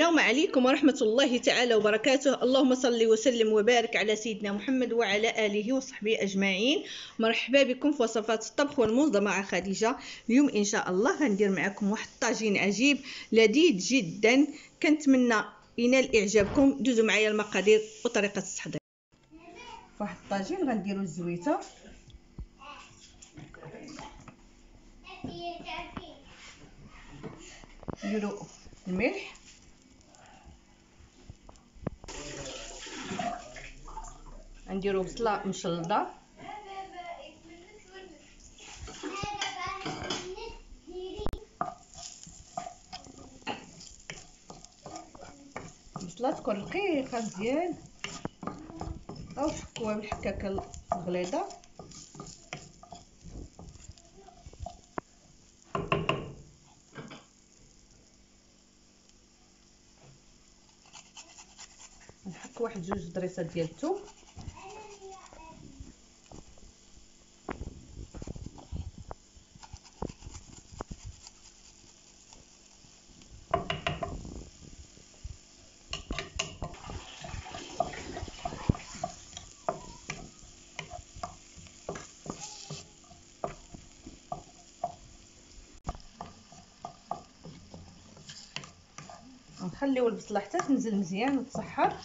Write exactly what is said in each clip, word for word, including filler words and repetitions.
السلام عليكم ورحمة الله تعالى وبركاته. اللهم صل وسلم وبارك على سيدنا محمد وعلى آله وصحبه أجمعين. مرحبا بكم في وصفات الطبخ والموضة مع خديجة. اليوم إن شاء الله غندير معكم واحد الطاجين عجيب لذيذ جدا، كنتمنى ينال إعجابكم. دوزوا معايا المقادير وطريقة التحضير. واحد الطاجين غنديروا الزويته، نديروا الملح، نديروا بصله مشلضه، بصله تكون رقيقه مزيان، وفكوها بالحكاكه الغليظه، نحك واحد جوج دريسات ديال الثوم، نخليو البصله حتى تنزل مزيان وتصحر.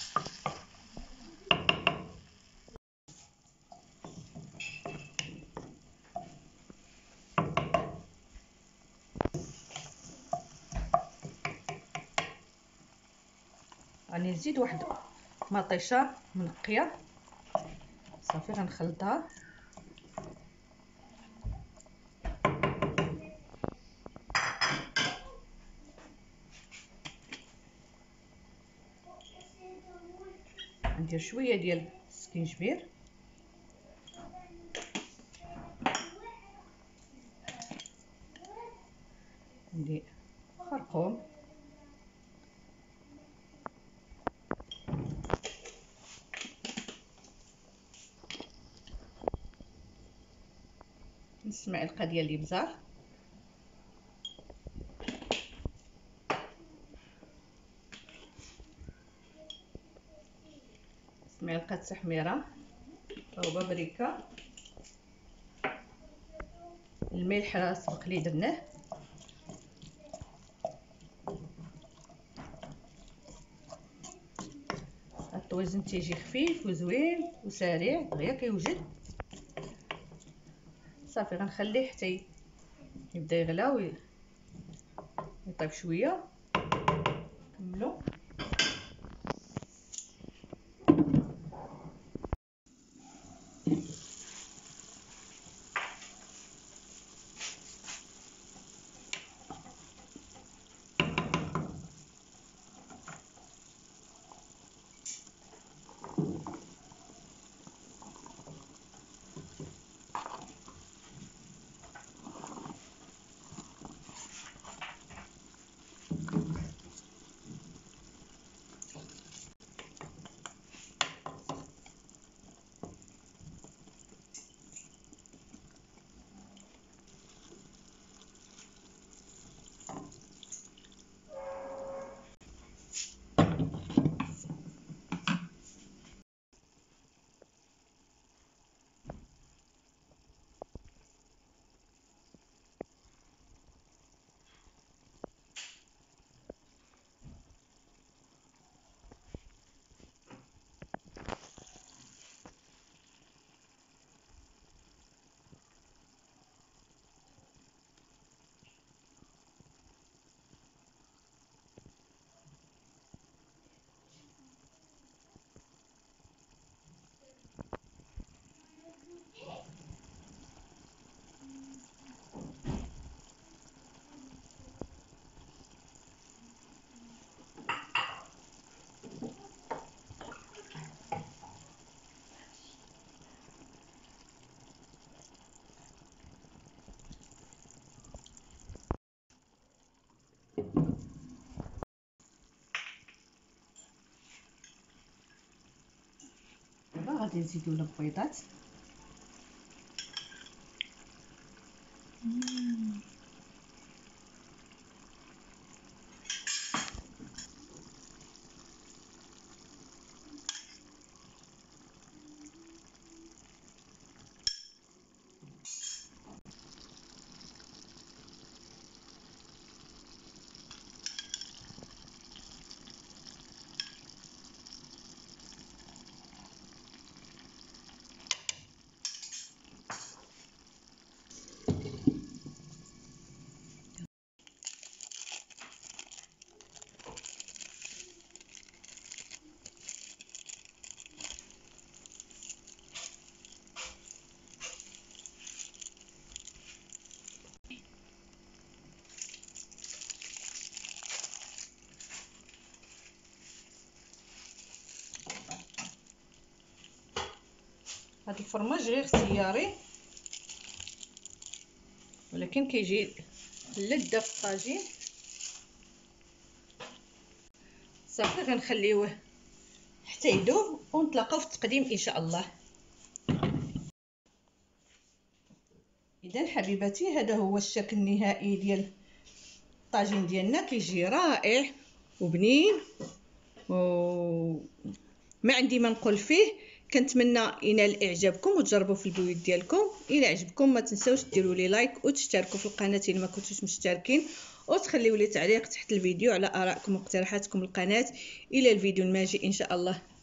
غادي نزيد واحد مطيشه منقيه، صافي غنخلطها. ندير شويه ديال السكينجبير، ندير خرقوم، نص معلقه ديال الابزار، معلقه التحميره، طوبه بريكه، الملح راه سبق لي درناه، الطويزن تيجي خفيف وزوين وسريع دغيا كيوجد. صافي غنخليه حتى يبدا يغلى ويطيب شويه. كملوا غادي نزيدو البيضات، هاد الفرماج غير اختياري، ولكن كيجي لذة في الطاجين. صافي غنخليوه حتى يذوب ونتلاقاو في التقديم ان شاء الله. اذا حبيباتي هذا هو الشكل النهائي ديال الطاجين ديالنا، كيجي رائع وبنين وما عندي ما نقول فيه. كنتمنى ينال اعجابكم وتجربوا في البيوت ديالكم. الى عجبكم ما تنساوش ديروا لي لايك وتشتركوا في القناه الا ما كنتوش مشتركين، وتخليوا لي تعليق تحت الفيديو على ارائكم واقتراحاتكم للقناه. الى الفيديو الماجي ان شاء الله.